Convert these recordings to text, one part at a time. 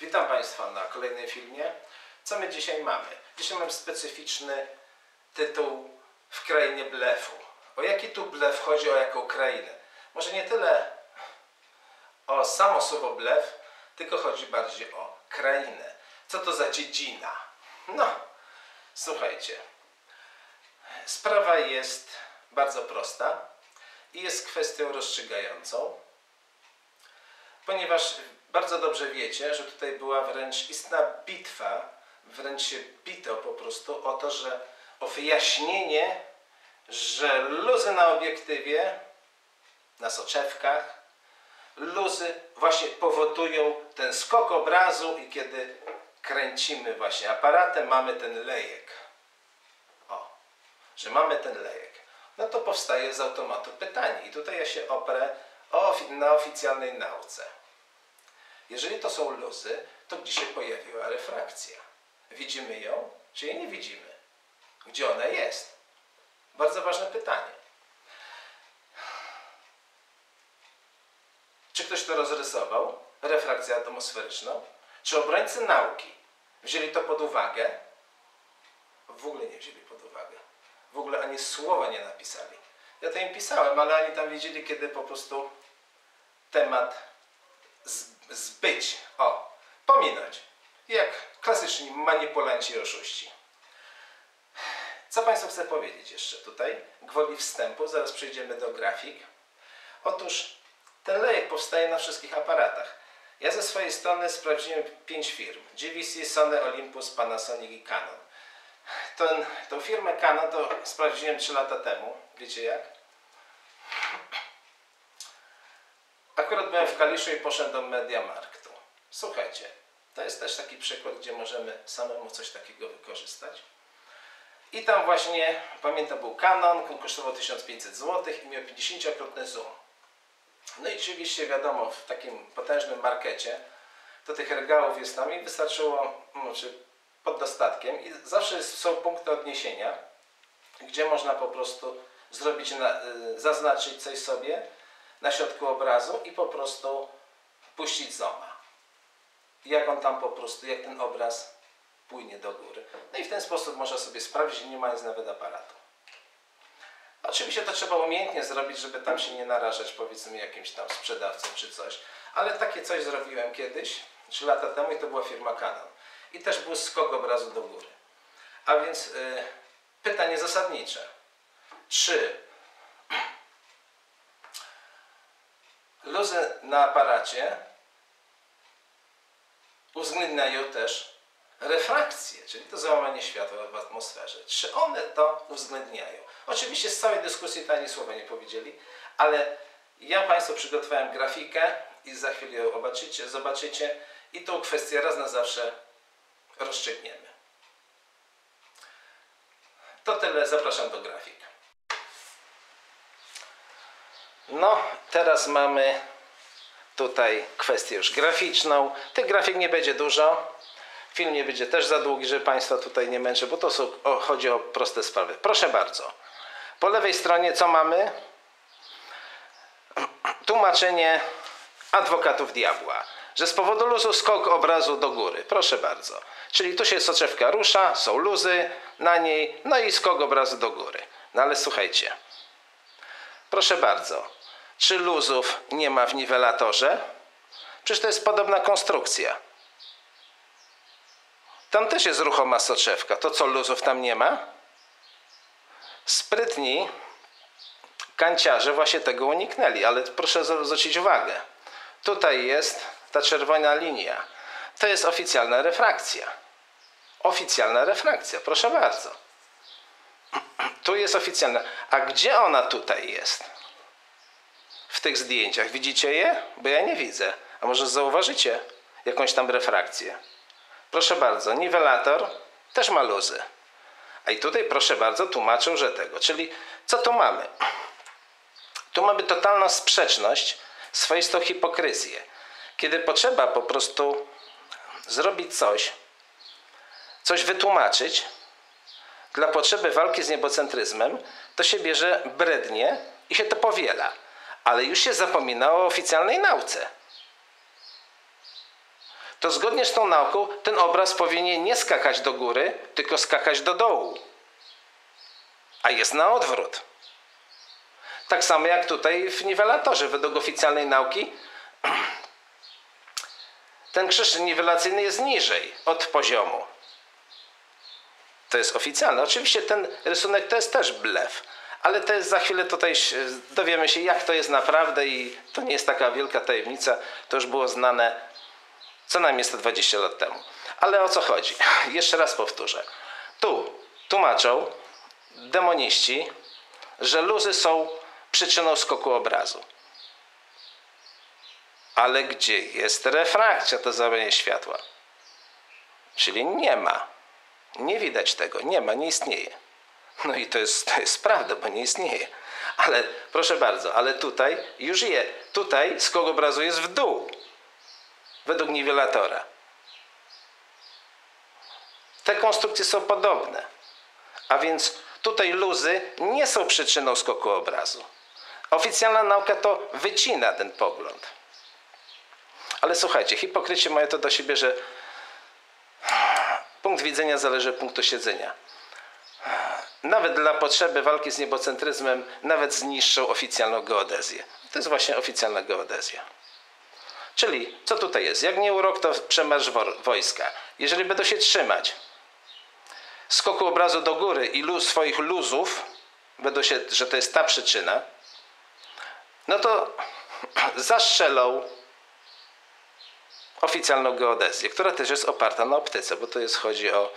Witam Państwa na kolejnym filmie. Co my dzisiaj mamy? Dzisiaj mam specyficzny tytuł W krainie blefu. O jaki tu blef chodzi, o jaką krainę? Może nie tyle o samo słowo blef, tylko chodzi bardziej o krainę. Co to za dziedzina? No, słuchajcie. Sprawa jest bardzo prosta i jest kwestią rozstrzygającą, ponieważ bardzo dobrze wiecie, że tutaj była wręcz istna bitwa, wręcz się bito po prostu o to, że o wyjaśnienie, że luzy na obiektywie, na soczewkach, luzy właśnie powodują ten skok obrazu i kiedy kręcimy właśnie aparatem, mamy ten lejek. O, że mamy ten lejek. No to powstaje z automatu pytanie i tutaj ja się oprę na oficjalnej nauce. Jeżeli to są luzy, to gdzie się pojawiła refrakcja? Widzimy ją, czy jej nie widzimy? Gdzie ona jest? Bardzo ważne pytanie. Czy ktoś to rozrysował? Refrakcję atmosferyczną? Czy obrońcy nauki wzięli to pod uwagę? W ogóle nie wzięli pod uwagę. W ogóle ani słowa nie napisali. Ja to im pisałem, ale oni tam wiedzieli, kiedy po prostu temat zbyć, pominąć, jak klasyczni manipulanci i oszuści. Co Państwu chcę powiedzieć jeszcze tutaj, gwoli wstępu, zaraz przejdziemy do grafik. Otóż ten lejek powstaje na wszystkich aparatach. Ja ze swojej strony sprawdziłem 5 firm. JVC, Sony, Olympus, Panasonic i Canon. Tą firmę Canon to sprawdziłem 3 lata temu. Wiecie jak? Akurat byłem w Kaliszu i poszedłem do Mediamarktu. Słuchajcie, to jest też taki przykład, gdzie możemy samemu coś takiego wykorzystać. I tam właśnie, pamiętam, był Canon, kosztował 1500 zł i miał 50-krotny zoom. No i oczywiście wiadomo, w takim potężnym markecie to tych regałów jest tam i wystarczyło, znaczy pod dostatkiem, i zawsze są punkty odniesienia, gdzie można po prostu zrobić, zaznaczyć coś sobie na środku obrazu i po prostu puścić zooma. Jak on tam po prostu, jak ten obraz płynie do góry. No i w ten sposób można sobie sprawdzić, nie mając nawet aparatu. Oczywiście to trzeba umiejętnie zrobić, żeby tam się nie narażać, powiedzmy, jakimś tam sprzedawcom czy coś. Ale takie coś zrobiłem kiedyś, 3 lata temu, i to była firma Canon. I też był skok obrazu do góry. A więc pytanie zasadnicze. Czy luzy na aparacie uwzględniają też refrakcję, czyli to załamanie światła w atmosferze? Czy one to uwzględniają? Oczywiście z całej dyskusji to ani słowa nie powiedzieli, ale ja Państwu przygotowałem grafikę i za chwilę ją zobaczycie i tą kwestię raz na zawsze rozstrzygniemy. To tyle, zapraszam do grafik. No, teraz mamy tutaj kwestię już graficzną. Tych grafik nie będzie dużo. Film nie będzie też za długi, żeby Państwa tutaj nie męczę, bo to chodzi o proste sprawy. Proszę bardzo. Po lewej stronie co mamy? Tłumaczenie adwokatów diabła. Że z powodu luzu skok obrazu do góry. Proszę bardzo. Czyli tu się soczewka rusza, są luzy na niej, no i skok obrazu do góry. No ale słuchajcie. Proszę bardzo. Czy luzów nie ma w niwelatorze? Przecież to jest podobna konstrukcja. Tam też jest ruchoma soczewka. To co, luzów tam nie ma? Sprytni kanciarze właśnie tego uniknęli, ale proszę zwrócić uwagę. Tutaj jest ta czerwona linia. To jest oficjalna refrakcja. Oficjalna refrakcja, proszę bardzo. Tu jest oficjalna. A gdzie ona tutaj jest? W tych zdjęciach. Widzicie je? Bo ja nie widzę. A może zauważycie jakąś tam refrakcję? Proszę bardzo, niwelator też ma luzy. A i tutaj, proszę bardzo, tłumaczą, że tego. Czyli co tu mamy? Tu mamy totalną sprzeczność, swoistą hipokryzję. Kiedy potrzeba po prostu zrobić coś, coś wytłumaczyć dla potrzeby walki z niebocentryzmem, to się bierze brednie i się to powiela. Ale już się zapominało o oficjalnej nauce. to zgodnie z tą nauką ten obraz powinien nie skakać do góry, tylko skakać do dołu. A jest na odwrót. Tak samo jak tutaj w niwelatorze. Według oficjalnej nauki ten krzyż niwelacyjny jest niżej od poziomu. To jest oficjalne. Oczywiście ten rysunek to jest też blef. Ale to jest za chwilę, tutaj dowiemy się, jak to jest naprawdę i to nie jest taka wielka tajemnica. To już było znane co najmniej 120 lat temu. Ale o co chodzi? Jeszcze raz powtórzę. Tu tłumaczą demoniści, że luzy są przyczyną skoku obrazu. Ale gdzie jest refrakcja, to zamianie światła? Czyli nie ma. Nie widać tego. Nie ma, nie istnieje. No i to jest prawda, bo nie istnieje. Ale proszę bardzo, ale tutaj już je. Tutaj skok obrazu jest w dół. Według niwelatora. Te konstrukcje są podobne. A więc tutaj luzy nie są przyczyną skoku obrazu. Oficjalna nauka to wycina ten pogląd. Ale słuchajcie, hipokryci mają to do siebie, że punkt widzenia zależy od punktu siedzenia. Nawet dla potrzeby walki z niebocentryzmem nawet zniszczą oficjalną geodezję. To jest właśnie oficjalna geodezja. Czyli co tutaj jest? Jak nie urok, to przemarsz wojska. Jeżeli będą się trzymać skoku obrazu do góry i swoich luzów, będą się, że to jest ta przyczyna, no to zastrzelą oficjalną geodezję, która też jest oparta na optyce, bo to chodzi o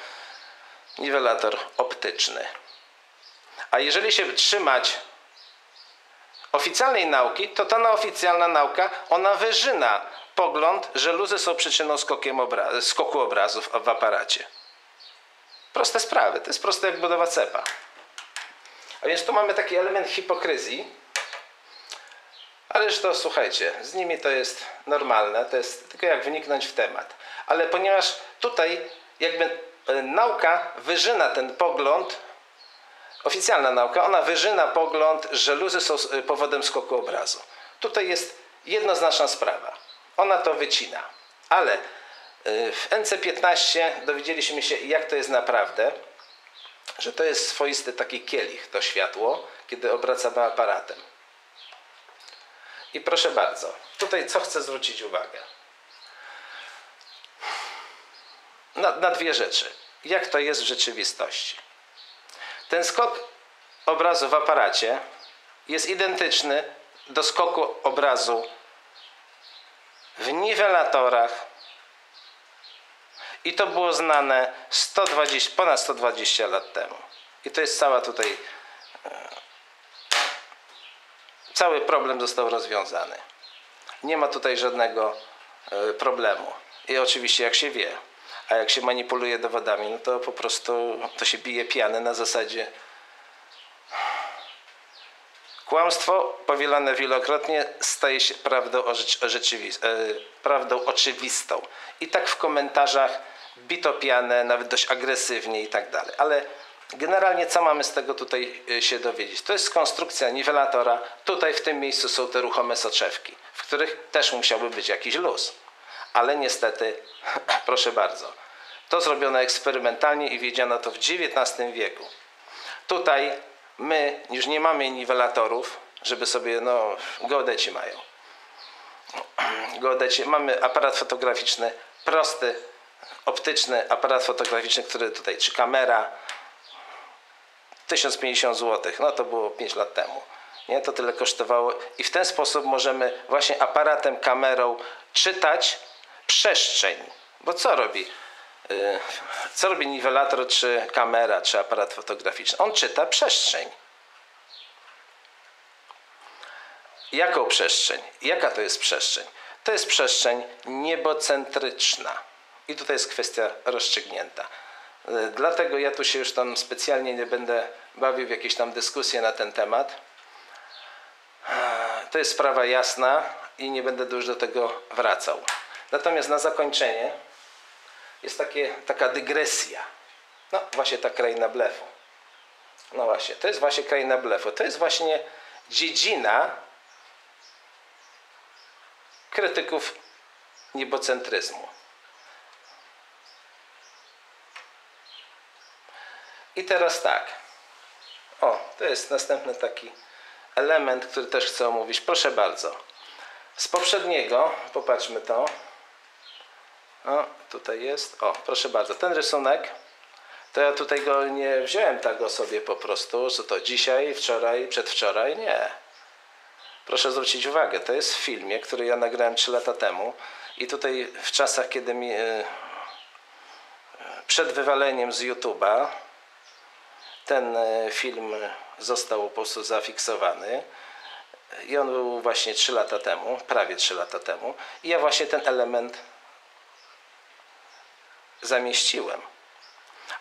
niwelator optyczny. A jeżeli się trzymać oficjalnej nauki, to ta oficjalna nauka, ona wyrzyna pogląd, że luzy są przyczyną skoku obrazów w aparacie. Proste sprawy. To jest proste jak budowa cepa. A więc tu mamy taki element hipokryzji. Ależ to, słuchajcie, z nimi to jest normalne. To jest tylko jak wniknąć w temat. Ale ponieważ tutaj jakby nauka wyrzyna ten pogląd, oficjalna nauka, ona wyrzyna pogląd, że luzy są powodem skoku obrazu. Tutaj jest jednoznaczna sprawa. Ona to wycina. Ale w NC15 dowiedzieliśmy się, jak to jest naprawdę, że to jest swoisty taki kielich, to światło, kiedy obracamy aparatem. I proszę bardzo, tutaj co chcę zwrócić uwagę? Na dwie rzeczy. Jak to jest w rzeczywistości? Ten skok obrazu w aparacie jest identyczny do skoku obrazu w niwelatorach i to było znane ponad 120 lat temu. I to jest cały problem został rozwiązany. Nie ma tutaj żadnego problemu. I oczywiście jak się wie, a jak się manipuluje dowodami, no to po prostu to się bije piany na zasadzie kłamstwo powielane wielokrotnie staje się prawdą oczywistą. I tak w komentarzach bito pianę, nawet dość agresywnie i tak dalej. Ale generalnie co mamy z tego tutaj się dowiedzieć? To jest konstrukcja niwelatora. Tutaj w tym miejscu są te ruchome soczewki, w których też musiałby być jakiś luz. Ale niestety, proszę bardzo, to zrobiono eksperymentalnie i wiedziano to w XIX wieku. Tutaj my już nie mamy niwelatorów, żeby sobie, geodeci mają. Geodeci, mamy aparat fotograficzny, prosty, optyczny aparat fotograficzny, który tutaj, czy kamera, 1050 zł, no to było 5 lat temu. Nie, to tyle kosztowało i w ten sposób możemy właśnie aparatem, kamerą czytać przestrzeń. Bo co robi niwelator, czy kamera, czy aparat fotograficzny? On czyta przestrzeń. Jaką przestrzeń? Jaka to jest przestrzeń? To jest przestrzeń niebocentryczna. I tutaj jest kwestia rozstrzygnięta. Dlatego ja tu się już tam specjalnie nie będę bawił w jakieś tam dyskusje na ten temat. To jest sprawa jasna i nie będę już do tego wracał. Natomiast na zakończenie jest taka dygresja. No właśnie ta kraina blefu. No właśnie, to jest właśnie kraina blefu. To jest właśnie dziedzina krytyków niebocentryzmu. I teraz tak. O, to jest następny taki element, który też chcę omówić. Proszę bardzo. Z poprzedniego, popatrzmy to. O, tutaj jest. O, proszę bardzo. Ten rysunek, to ja tutaj go nie wziąłem tak o sobie po prostu, co to dzisiaj, wczoraj, przedwczoraj. Nie. Proszę zwrócić uwagę, to jest w filmie, który ja nagrałem 3 lata temu. I tutaj w czasach, kiedy mi przed wywaleniem z YouTube'a ten film został po prostu zafiksowany i on był właśnie 3 lata temu, prawie 3 lata temu, i ja właśnie ten element zamieściłem.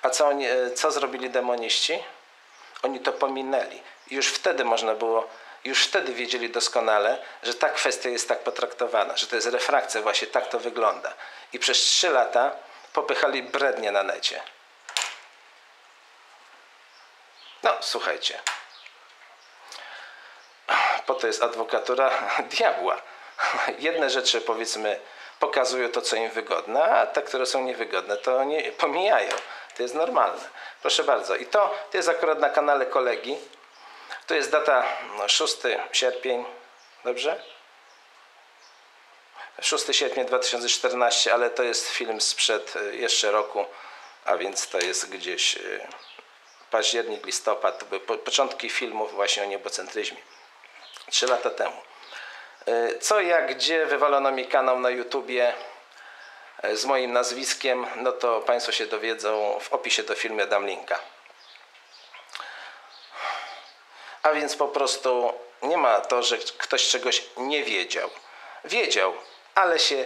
A co zrobili demoniści? Oni to pominęli. Już wtedy można było, już wtedy wiedzieli doskonale, że ta kwestia jest tak potraktowana, że to jest refrakcja, właśnie tak to wygląda. I przez 3 lata popychali brednie na necie. No, słuchajcie. Po to jest adwokatura diabła. Jedne rzeczy, powiedzmy, pokazują to, co im wygodne, a te, które są niewygodne, to nie, pomijają. To jest normalne. Proszę bardzo. I to jest akurat na kanale kolegi. To jest data 6 sierpień. Dobrze? 6 sierpnia 2014, ale to jest film sprzed jeszcze roku, a więc to jest gdzieś październik, listopad. To były początki filmów właśnie o niebocentryzmie. 3 lata temu. Co, jak, gdzie wywalono mi kanał na YouTubie z moim nazwiskiem, no to Państwo się dowiedzą, w opisie do filmu dam linka. A więc po prostu nie ma to, że ktoś czegoś nie wiedział. Wiedział, ale się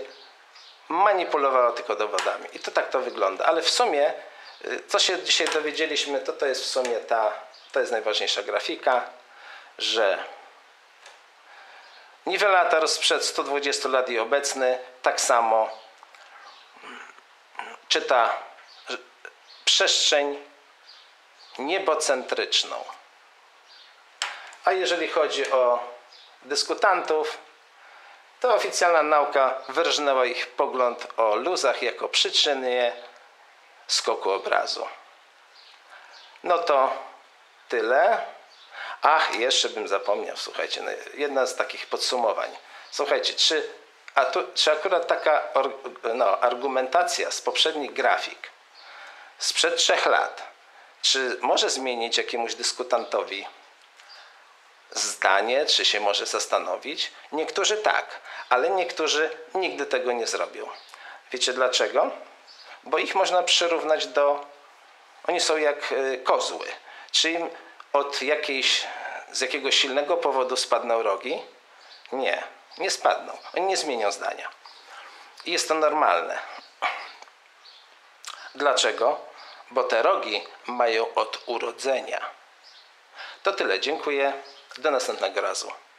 manipulowało tylko dowodami. I to tak to wygląda. Ale w sumie, co się dzisiaj dowiedzieliśmy, to jest w sumie to jest najważniejsza grafika, że niwelator sprzed 120 lat i obecny tak samo czyta przestrzeń niebocentryczną. A jeżeli chodzi o dyskutantów, to oficjalna nauka wyrżnęła ich pogląd o luzach jako przyczynie skoku obrazu. No to tyle. Ach, jeszcze bym zapomniał, słuchajcie, jedna z takich podsumowań. Słuchajcie, czy akurat taka argumentacja z poprzednich grafik sprzed 3 lat, czy może zmienić jakiemuś dyskutantowi zdanie, czy się może zastanowić? Niektórzy tak, ale niektórzy nigdy tego nie zrobią. Wiecie dlaczego? Bo ich można przyrównać do... Oni są jak kozły, czy im z jakiegoś silnego powodu spadną rogi? Nie, nie spadną. Oni nie zmienią zdania. I jest to normalne. Dlaczego? Bo te rogi mają od urodzenia. To tyle. Dziękuję. Do następnego razu.